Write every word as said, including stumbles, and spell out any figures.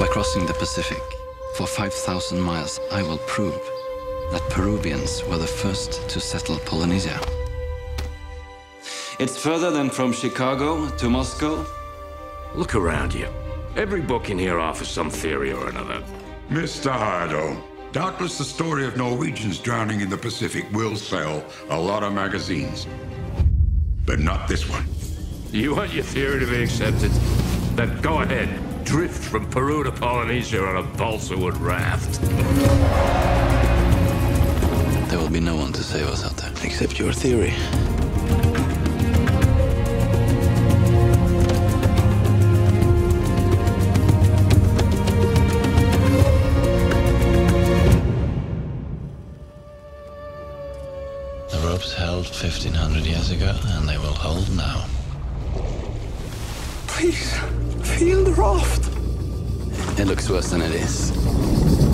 By crossing the Pacific for five thousand miles, I will prove that Peruvians were the first to settle Polynesia. It's further than from Chicago to Moscow. Look around you. Every book in here offers some theory or another. Mister Hardo, doubtless the story of Norwegians drowning in the Pacific will sell a lot of magazines. But not this one. You want your theory to be accepted? Then go ahead. Drift from Peru to Polynesia on a balsa wood raft. There will be no one to save us out there, except your theory. The ropes held fifteen hundred years ago, and they will hold now. Please, feel the raft. It looks worse than it is.